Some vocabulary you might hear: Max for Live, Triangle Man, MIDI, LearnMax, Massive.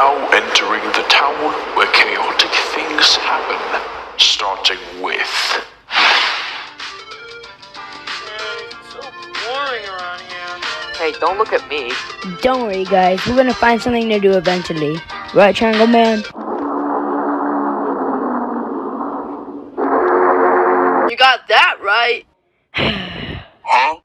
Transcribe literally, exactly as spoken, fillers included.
now entering the town where chaotic things happen, starting with... It's so boring around here. Hey, don't look at me. Don't worry, guys. We're gonna find something to do eventually. Right, Triangle Man? You got that right. Huh?